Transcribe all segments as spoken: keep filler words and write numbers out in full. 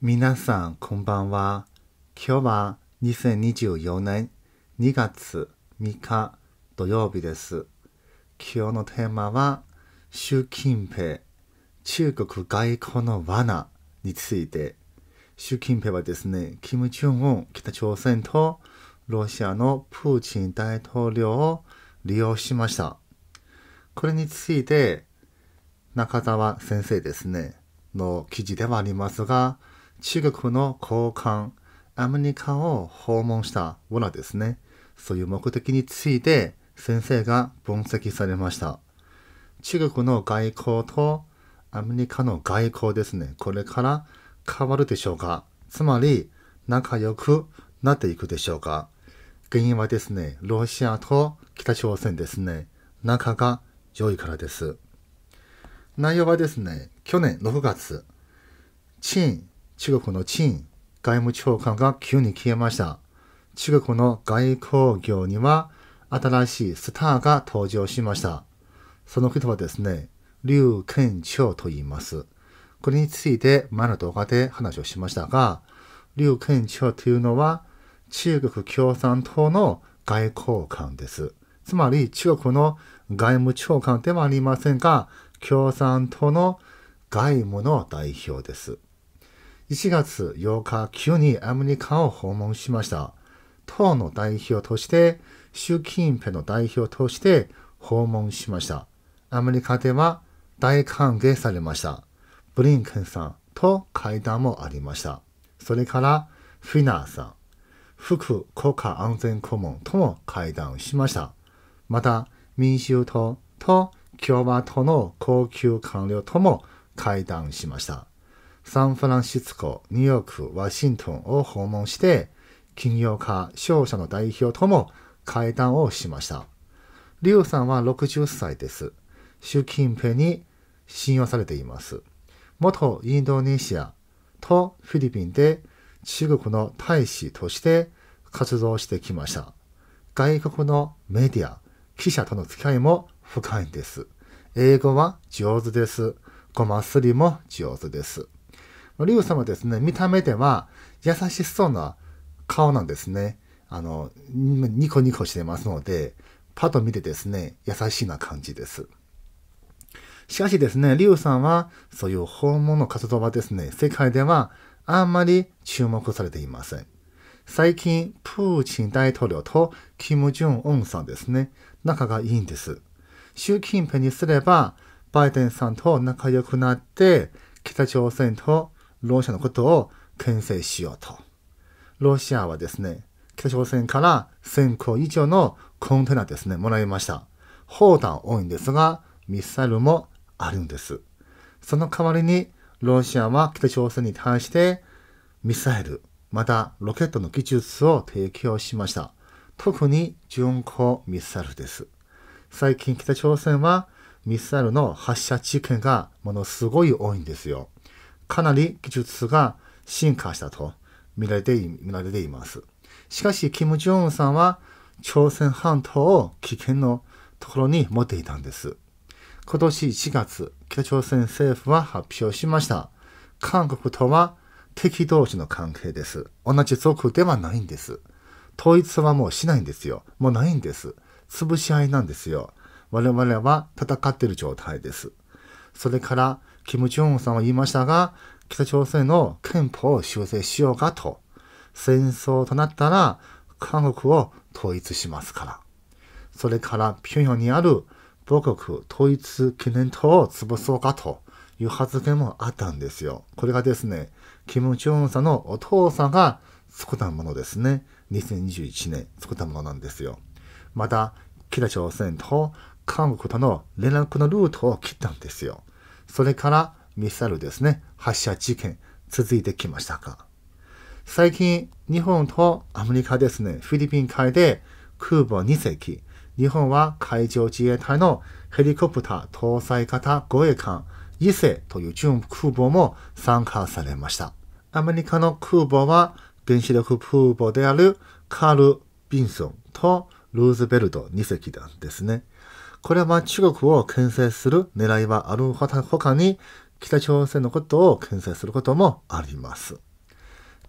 皆さん、こんばんは。今日はにせんにじゅうよねんにがつみっか土曜日です。今日のテーマは、習近平、中国外交の罠について。習近平はですね、金正恩、北朝鮮とロシアのプーチン大統領を利用しました。これについて、中澤先生ですね、の記事ではありますが、中国の高官、アメリカを訪問した罠ですね。そういう目的について先生が分析されました。中国の外交とアメリカの外交ですね。これから変わるでしょうか。つまり仲良くなっていくでしょうか。原因はですね、ロシアと北朝鮮ですね。仲が良いからです。内容はですね、去年ろくがつ、陳、中国の陳外務長官が急に消えました。中国の外交業には新しいスターが登場しました。その人はですね、劉建超と言います。これについて前の動画で話をしましたが、劉建超というのは中国共産党の外交官です。つまり中国の外務長官ではありませんが、共産党の外務の代表です。いちがつようか、急にアメリカを訪問しました。党の代表として、習近平の代表として訪問しました。アメリカでは大歓迎されました。ブリンケンさんと会談もありました。それから、フィナーさん、副国家安全顧問とも会談しました。また、民衆党と共和党の高級官僚とも会談しました。サンフランシスコ、ニューヨーク、ワシントンを訪問して、企業家、商社の代表とも会談をしました。劉さんはろくじゅっさいです。習近平に信用されています。元インドネシアとフィリピンで中国の大使として活動してきました。外国のメディア、記者との付き合いも深いんです。英語は上手です。ごますりも上手です。劉さんはですね、見た目では優しそうな顔なんですね。あの、ニコニコしてますので、パッと見てですね、優しいな感じです。しかしですね、劉さんはそういう訪問の活動はですね、世界ではあんまり注目されていません。最近、プーチン大統領と金正恩さんですね、仲がいいんです。習近平にすれば、バイデンさんと仲良くなって、北朝鮮とロシアのことを牽制しようと。ロシアはですね、北朝鮮からせんこ以上のコンテナですね、もらいました。砲弾多いんですが、ミサイルもあるんです。その代わりに、ロシアは北朝鮮に対して、ミサイル、また、ロケットの技術を提供しました。特に巡航ミサイルです。最近、北朝鮮はミサイルの発射実験がものすごい多いんですよ。かなり技術が進化したと見られてい、見られています。しかし、金正恩さんは朝鮮半島を危険のところに持っていたんです。今年いちがつ、北朝鮮政府は発表しました。韓国とは敵同士の関係です。同じ族ではないんです。統一はもうしないんですよ。もうないんです。潰し合いなんですよ。我々は戦っている状態です。それから、金正恩さんは言いましたが、北朝鮮の憲法を修正しようかと。戦争となったら、韓国を統一しますから。それから、平壌にある母国統一記念塔を潰そうかと。いう発言もあったんですよ。これがですね、金正恩さんのお父さんが作ったものですね。にせんにじゅういちねん作ったものなんですよ。また、北朝鮮と韓国との連絡のルートを切ったんですよ。それからミサイルですね、発射実験続いてきましたか。最近、日本とアメリカですね、フィリピン海で空母にせき、日本は海上自衛隊のヘリコプター搭載型護衛艦、伊勢という準空母も参加されました。アメリカの空母は原子力空母であるカール・ビンソンとルーズベルトにせきなんですね。これは中国を牽制する狙いはあるほかに北朝鮮のことを牽制することもあります。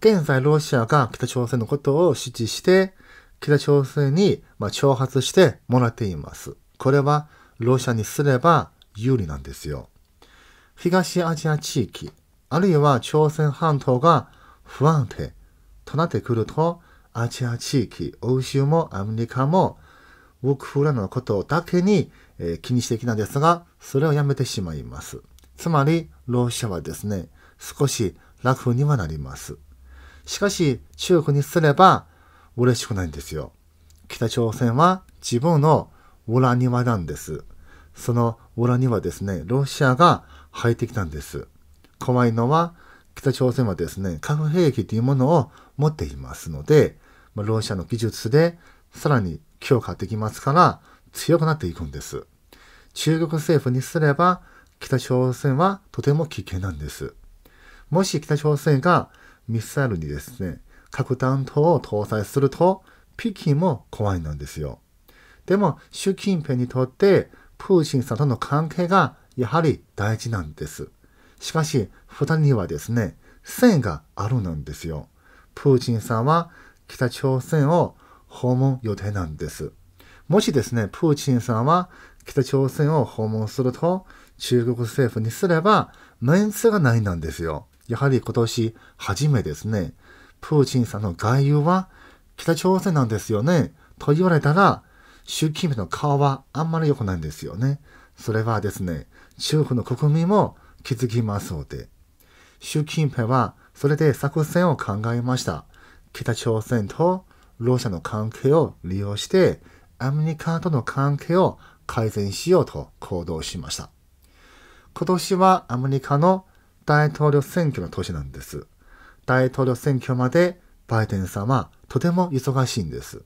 現在ロシアが北朝鮮のことを支持して、北朝鮮にまあ挑発してもらっています。これはロシアにすれば有利なんですよ。東アジア地域、あるいは朝鮮半島が不安定となってくると、アジア地域、欧州もアメリカもウクライナのことだけに、えー、気にしてきたんですが、それをやめてしまいます。つまり、ロシアはですね、少し楽にはなります。しかし、中国にすれば嬉しくないんですよ。北朝鮮は自分の裏庭なんです。その裏庭ですね、ロシアが入ってきたんです。怖いのは、北朝鮮はですね、核兵器というものを持っていますので、まあ、ロシアの技術でさらに強化できますから強くなっていくんです。中国政府にすれば北朝鮮はとても危険なんです。もし北朝鮮がミサイルにですね、核弾頭を搭載すると北京も怖いなんですよ。でも習近平にとってプーチンさんとの関係がやはり大事なんです。しかし、二人にはですね、線があるなんですよ。プーチンさんは北朝鮮を訪問予定なんです。もしですね、プーチンさんは北朝鮮を訪問すると、中国政府にすればメンツがないなんですよ。やはり今年初めですね、プーチンさんの外遊は北朝鮮なんですよね。と言われたら、習近平の顔はあんまり良くないんですよね。それはですね、中国の国民も気づきますので、習近平はそれで作戦を考えました。北朝鮮とロシアの関係を利用して、アメリカとの関係を改善しようと行動しました。今年はアメリカの大統領選挙の年なんです。大統領選挙までバイデンさんはとても忙しいんです。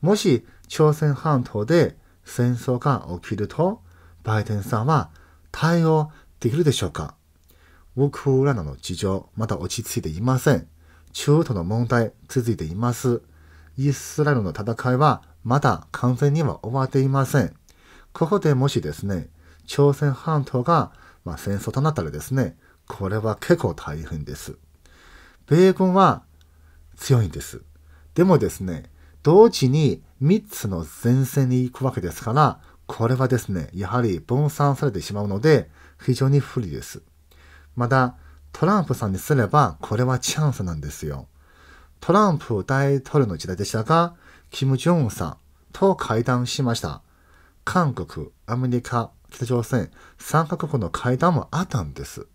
もし朝鮮半島で戦争が起きると、バイデンさんは対応できるでしょうか。ウクライナの事情、まだ落ち着いていません。中東の問題、続いています。イスラエルの戦いは、まだ完全には終わっていません。ここでもしですね、朝鮮半島が、まあ、戦争となったらですね、これは結構大変です。米軍は強いんです。でもですね、同時にみっつの前線に行くわけですから、これはですね、やはり分散されてしまうので、非常に不利です。また、トランプさんにすれば、これはチャンスなんですよ。トランプ大統領の時代でしたが、キム・ジョンウンさんと会談しました。韓国、アメリカ、北朝鮮、さんカ国の会談もあったんです。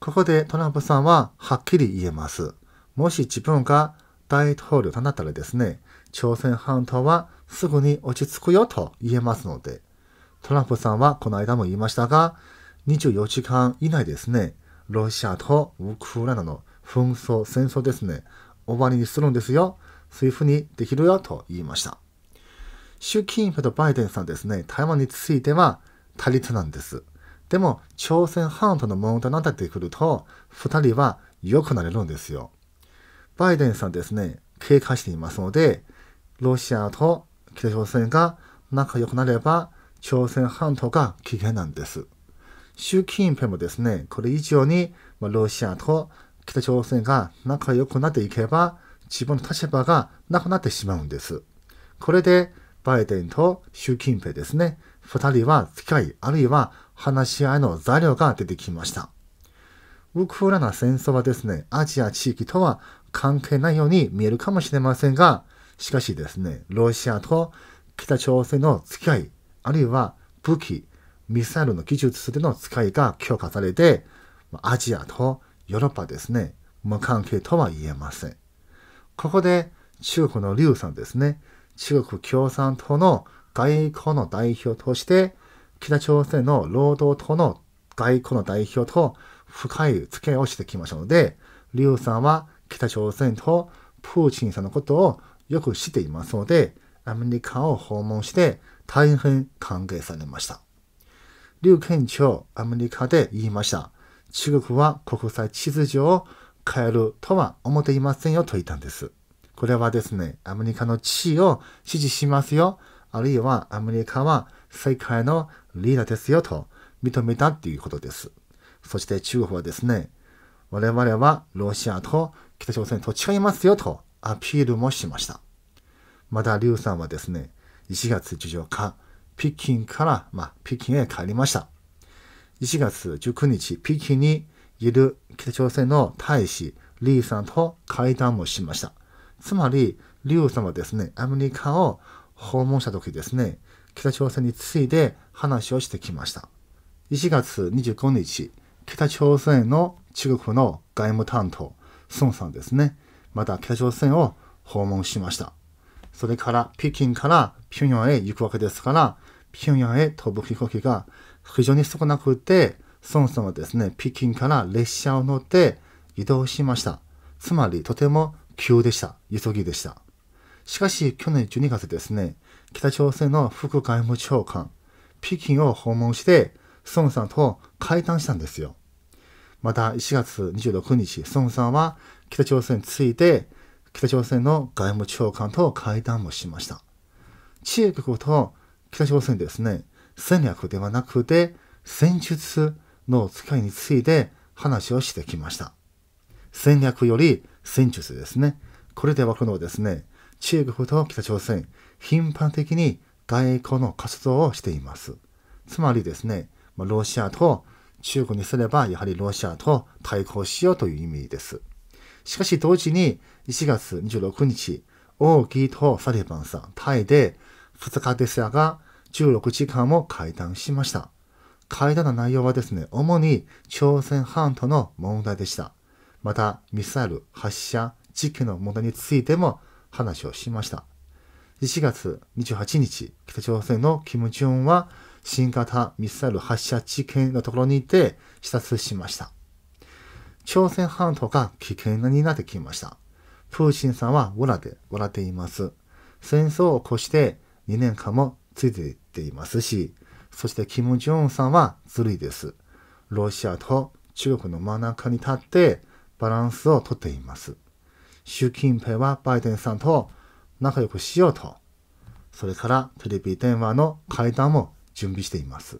ここでトランプさんははっきり言えます。もし自分が大統領となったらですね、朝鮮半島はすぐに落ち着くよと言えますので、トランプさんはこの間も言いましたが、にじゅうよじかん以内ですね、ロシアとウクライナの紛争、戦争ですね、終わりにするんですよ。そういうふうにできるよと言いました。習近平とバイデンさんですね、台湾については対立なんです。でも、朝鮮半島の問題になってくると、二人は良くなれるんですよ。バイデンさんですね、警戒していますので、ロシアと北朝鮮が仲良くなれば、朝鮮半島が危険なんです。習近平もですね、これ以上にロシアと北朝鮮が仲良くなっていけば、自分の立場がなくなってしまうんです。これで、バイデンと習近平ですね、二人は付き合い、あるいは話し合いの材料が出てきました。ウクライナ戦争はですね、アジア地域とは関係ないように見えるかもしれませんが、しかしですね、ロシアと北朝鮮の付き合い、あるいは武器、ミサイルの技術での使いが強化されて、アジアとヨーロッパですね、無関係とは言えません。ここで中国の劉さんですね、中国共産党の外交の代表として、北朝鮮の労働党の外交の代表と深い付き合いをしてきましたので、劉さんは北朝鮮とプーチンさんのことをよく知っていますので、アメリカを訪問して大変歓迎されました。劉建長、アメリカで言いました。中国は国際秩序を変えるとは思っていませんよと言ったんです。これはですね、アメリカの地位を支持しますよ。あるいはアメリカは世界のリーダーですよと認めたということです。そして中国はですね、我々はロシアと北朝鮮に土地がいますよとアピールもしました。また、劉さんはですね、いちがつじゅうよっか、北京から、まあ、北京へ帰りました。いちがつじゅうくにち、北京にいる北朝鮮の大使、李さんと会談もしました。つまり、劉さんはですね、アメリカを訪問した時ですね、北朝鮮について話をしてきました。いちがつにじゅうごにち、北朝鮮の中国の外務担当、孫さんですね、また北朝鮮を訪問しました。それから、北京から平壌へ行くわけですから、平壌へ飛ぶ飛行機が非常に少なくて、孫さんはですね、北京から列車を乗って移動しました。つまり、とても急でした。急ぎでした。しかし、去年じゅうにがつですね、北朝鮮の副外務長官、北京を訪問して、孫さんと会談したんですよ。また、いちがつにじゅうろくにち、孫さんは北朝鮮について、北朝鮮の外務長官と会談もしました。中国と北朝鮮ですね、戦略ではなくて戦術の使いについて話をしてきました。戦略より戦術ですね。これでわかるのはですね、中国と北朝鮮、頻繁的に外交の活動をしています。つまりですね、ロシアと中国にすれば、やはりロシアと対抗しようという意味です。しかし同時にいちがつにじゅうろくにち、王毅とサリバンさん、タイでふつかですが、じゅうろくじかんも会談しました。会談の内容はですね、主に朝鮮半島の問題でした。また、ミサイル発射時期の問題についても話をしました。いちがつにじゅうはちにち、北朝鮮の金正恩は新型ミサイル発射実験のところにいて視察しました。朝鮮半島が危険になってきました。プーチンさんは裏で笑っています。戦争を起こしてにねんかんも続いていますし、そして金正恩さんはずるいです。ロシアと中国の真ん中に立ってバランスをとっています。習近平はバイデンさんと仲良くしようと、それからテレビ電話の会談も準備しています。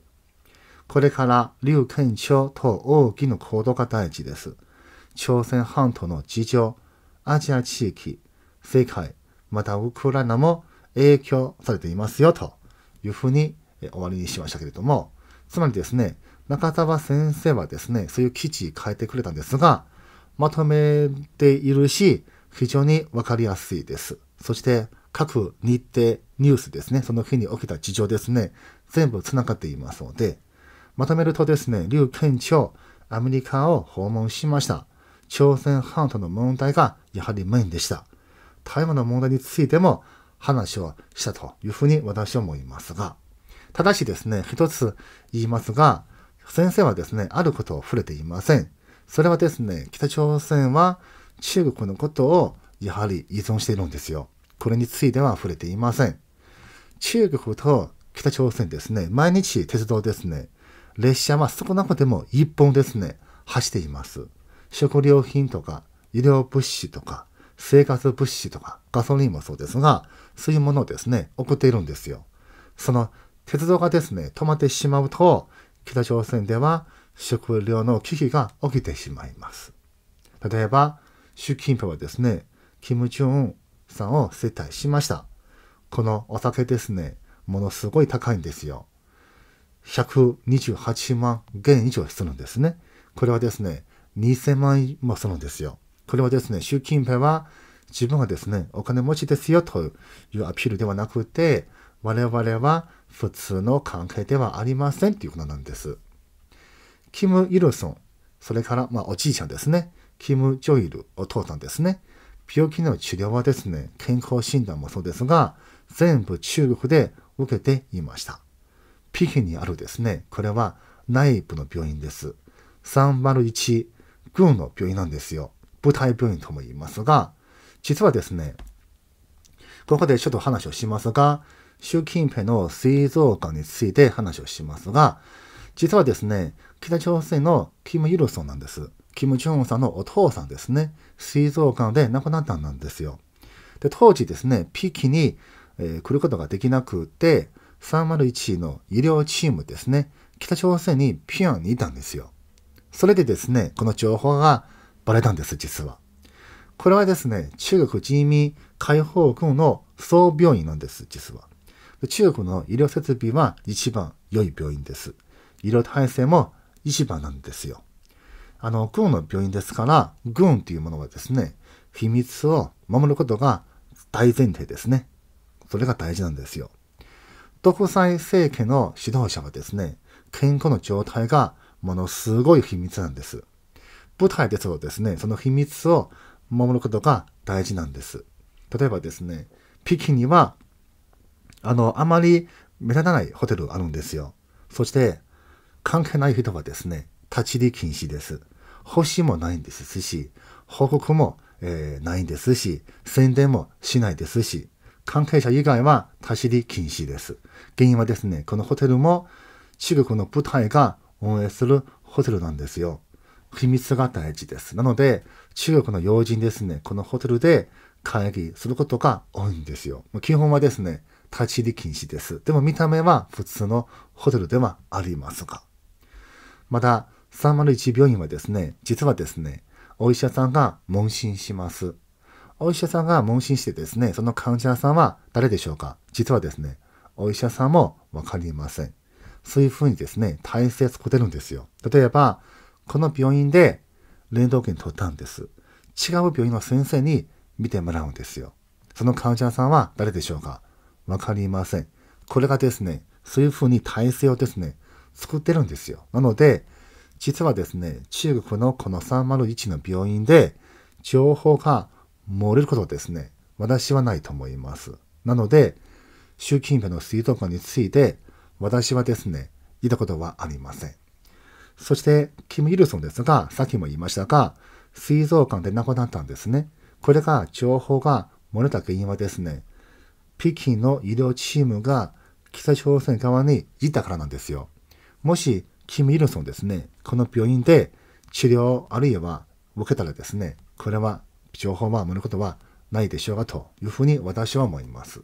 これから劉建超と王毅の行動が大事です。朝鮮半島の事情、アジア地域、世界、またウクライナも影響されていますよというふうに終わりにしましたけれども、つまりですね、中澤先生はですね、そういう記事書いてくれたんですが、まとめているし、非常にわかりやすいです。そして、各日程、ニュースですね、その日に起きた事情ですね、全部繋がっていますので、まとめるとですね、劉建超、アメリカを訪問しました。朝鮮半島の問題がやはりメインでした。台湾の問題についても話をしたというふうに私は思いますが、ただしですね、一つ言いますが、先生はですね、あることを触れていません。それはですね、北朝鮮は中国のことをやはり依存しているんですよ。これについては触れていません。中国と北朝鮮ですね、毎日鉄道ですね、列車は少なくてもいっぽんですね、走っています。食料品とか、医療物資とか、生活物資とか、ガソリンもそうですが、そういうものをですね、送っているんですよ。その鉄道がですね、止まってしまうと、北朝鮮では食料の危機が起きてしまいます。例えば、習近平はですね、金正恩さんを接待しました。このお酒ですね、ものすごい高いんですよ。ひゃくにじゅうはちまんげん以上するんですね。これはですね、にせんまんえんもするんですよ。これはですね、習近平は自分はですね、お金持ちですよというアピールではなくて、我々は普通の関係ではありませんということなんです。キム・イルソン、それから、まあ、おじいちゃんですね。キム・ジョイル、お父さんですね。病気の治療はですね、健康診断もそうですが、全部中国で受けていました。北京にあるですね、これは内部の病院です。さんまるいち軍の病院なんですよ。部隊病院とも言いますが、実はですね、ここでちょっと話をしますが、習近平の膵臓がんについて話をしますが、実はですね、北朝鮮のキム・イルソンなんです。キム・ジョンウンさんのお父さんですね、膵臓がんで亡くなったんですよ。で、当時ですね、北京に、えー、来ることができなくて、さんまるいちの医療チームですね、北朝鮮に平壌にいたんですよ。それでですね、この情報がバレたんです、実は。これはですね、中国人民解放軍の総病院なんです、実は。中国の医療設備は一番良い病院です。医療体制も一番なんですよ。あの、軍の病院ですから、軍というものはですね、秘密を守ることが大前提ですね。それが大事なんですよ。独裁政権の指導者はですね、健康の状態がものすごい秘密なんです。部隊ですとですね、その秘密を守ることが大事なんです。例えばですね、北京には、あの、あまり目立たないホテルがあるんですよ。そして、関係ない人はですね、立ち入り禁止です。報酬もないんですし、報告も、えー、ないんですし、宣伝もしないですし、関係者以外は立ち入り禁止です。原因はですね、このホテルも中国の部隊が運営するホテルなんですよ。秘密が大事です。なので、中国の要人ですね、このホテルで会議することが多いんですよ。基本はですね、立ち入り禁止です。でも見た目は普通のホテルではありますが。また、さんまるいち病院はですね、実はですね、お医者さんが問診します。お医者さんが問診してですね、その患者さんは誰でしょうか？実はですね、お医者さんもわかりません。そういうふうにですね、体制を作ってるんですよ。例えば、この病院で連動券取ったんです。違う病院の先生に見てもらうんですよ。その患者さんは誰でしょうか？わかりません。これがですね、そういうふうに体制をですね、作ってるんですよ。なので、実はですね、中国のこのさんまるいちの病院で、情報が漏れることはですね、私はないと思います。なので、習近平の水道管について、私はですね、言ったことはありません。そして、キム・イルソンですが、さっきも言いましたが、水道管で亡くなったんですね。これが、情報が漏れた原因はですね、北京の医療チームが北朝鮮側にいたからなんですよ。もし、キム・イルソンですね、この病院で治療あるいは受けたらですね、これは情報は漏れることはないでしょうかというふうに私は思います。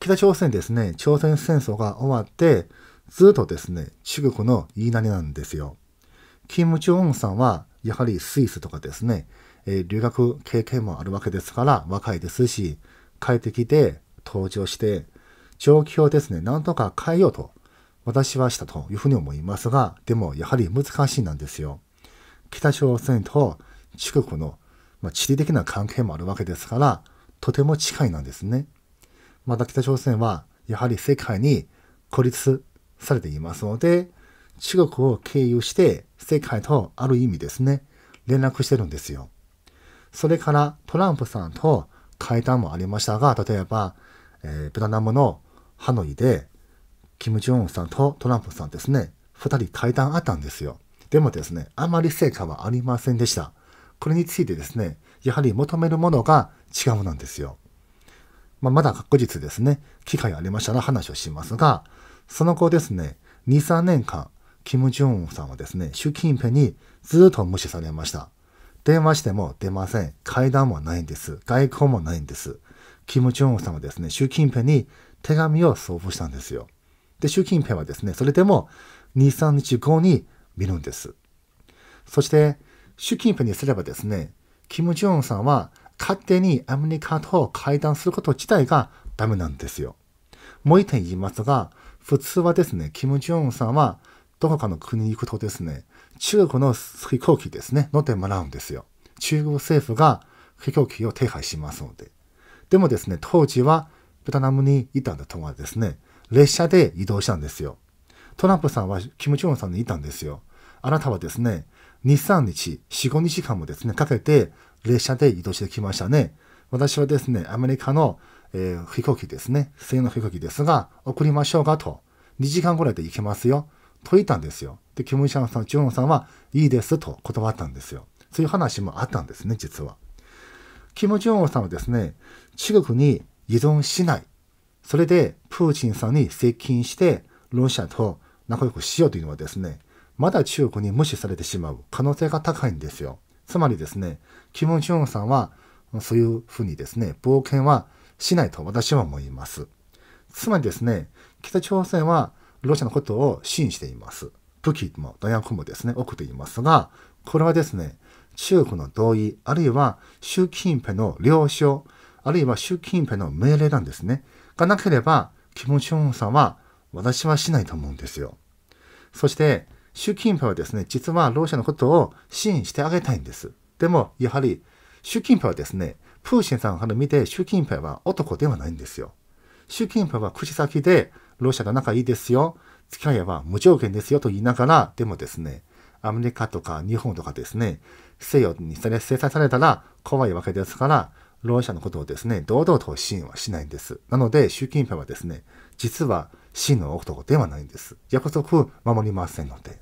北朝鮮ですね、朝鮮戦争が終わって、ずっとですね、中国の言いなりなんですよ。キム・ジョンウンさんは、やはりスイスとかですね、えー、留学経験もあるわけですから、若いですし、帰ってきて、登場して、状況をですね、なんとか変えようと、私はしたというふうに思いますが、でもやはり難しいなんですよ。北朝鮮と中国の、まあ、地理的な関係もあるわけですから、とても近いなんですね。また北朝鮮は、やはり世界に孤立されていますので、中国を経由して世界とある意味ですね、連絡してるんですよ。それからトランプさんと会談もありましたが、例えば、えー、ベトナムのハノイで、キム・ジョンウンさんとトランプさんですね、二人会談あったんですよ。でもですね、あまり成果はありませんでした。これについてですね、やはり求めるものが違うなんですよ。まあ、まだ確実ですね、機会ありましたら話をしますが、その後ですね、に、さんねんかん、キム・ジョンウンさんはですね、習近平にずっと無視されました。電話しても出ません。会談もないんです。外交もないんです。キム・ジョンウンさんはですね、習近平に手紙を送付したんですよ。で、習近平はですね、それでもに、さんにちごに見るんです。そして、習近平にすればですね、キム・ジョンウンさんは勝手にアメリカと会談すること自体がダメなんですよ。もう一点言いますが、普通はですね、キム・ジョンウンさんはどこかの国に行くとですね、中国の飛行機ですね、乗ってもらうんですよ。中国政府が飛行機を手配しますので。でもですね、当時はベトナムにいたんだとはですね、列車で移動したんですよ。トランプさんはキム・ジョンウンさんにいたんですよ。あなたはですね、に、さんにち、よん、ごにちかんもですね、かけて列車で移動してきましたね。私はですね、アメリカの、えー、飛行機ですね、専用の飛行機ですが、送りましょうかと、にじかんぐらいで行けますよ、と言ったんですよ。で、キム・ジョンウンさん、ジョンウンさんはいいですと断ったんですよ。そういう話もあったんですね、実は。キム・ジョンウンさんはですね、中国に依存しない。それで、プーチンさんに接近して、ロシアと仲良くしようというのはですね、まだ中国に無視されてしまう可能性が高いんですよ。つまりですね、キム・ジョンウンさんは、そういうふうにですね、冒険はしないと私は思います。つまりですね、北朝鮮はロシアのことを支援しています。武器も弾薬もですね、送っていますが、これはですね、中国の同意、あるいは習近平の了承、あるいは習近平の命令なんですね。がなければ、キム・ジョンウンさんは私はしないと思うんですよ。そして、習近平はですね、実はロシアのことを支援してあげたいんです。でも、やはり、習近平はですね、プーチンさんから見て、習近平は男ではないんですよ。習近平は口先で、ロシアと仲いいですよ。付き合いは無条件ですよと言いながら、でもですね、アメリカとか日本とかですね、西洋に制裁されたら怖いわけですから、ロシアのことをですね、堂々と支援はしないんです。なので、習近平はですね、実は真の男ではないんです。約束を守りませんので。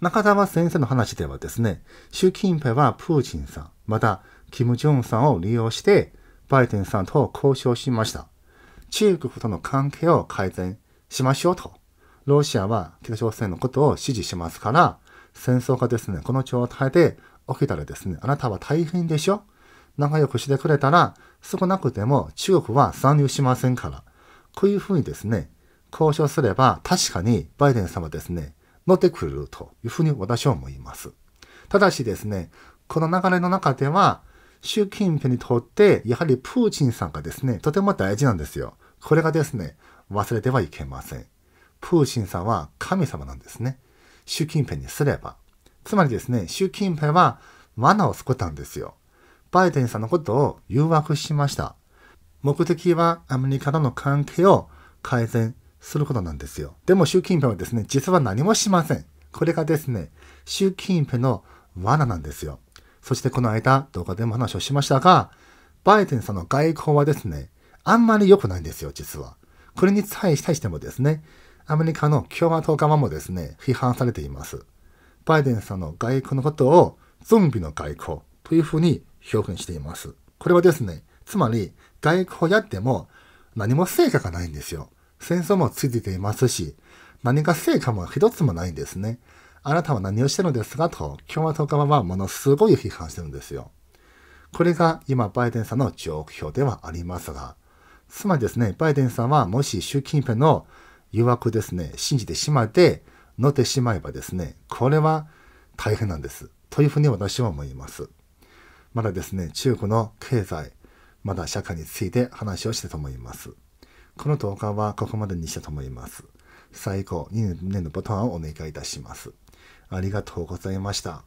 中澤先生の話ではですね、習近平はプーチンさん、また、キム・ジョンさんを利用して、バイデンさんと交渉しました。中国との関係を改善しましょうと。ロシアは北朝鮮のことを支持しますから、戦争がですね、この状態で起きたらですね、あなたは大変でしょ。仲良くしてくれたら、少なくても中国は参入しませんから。こういうふうにですね、交渉すれば確かにバイデンさんはですね、乗ってくれるというふうに私は思います。ただしですね、この流れの中では、習近平にとって、やはりプーチンさんがですね、とても大事なんですよ。これがですね、忘れてはいけません。プーチンさんは神様なんですね。習近平にすれば。つまりですね、習近平は罠を作ったんですよ。バイデンさんのことを誘惑しました。目的はアメリカとの関係を改善することなんですよ。でも習近平はですね、実は何もしません。これがですね、習近平の罠なんですよ。そしてこの間、動画でも話をしましたが、バイデンさんの外交はですね、あんまり良くないんですよ、実は。これに対してもですね、アメリカの共和党側もですね、批判されています。バイデンさんの外交のことをゾンビの外交というふうに表現しています。これはですね、つまり外交をやっても何も成果がないんですよ。戦争も続いていますし、何か成果も一つもないんですね。あなたは何をしてるんですかと共和党側はものすごい批判してるんですよ。これが今バイデンさんの状況ではありますが、つまりですね、バイデンさんはもし習近平の誘惑ですね、信じてしまって乗ってしまえばですね、これは大変なんです。というふうに私は思います。まだですね、中国の経済、まだ社会について話をしたと思います。この動画はここまでにしたと思います。最後、いいねのボタンをお願いいたします。ありがとうございました。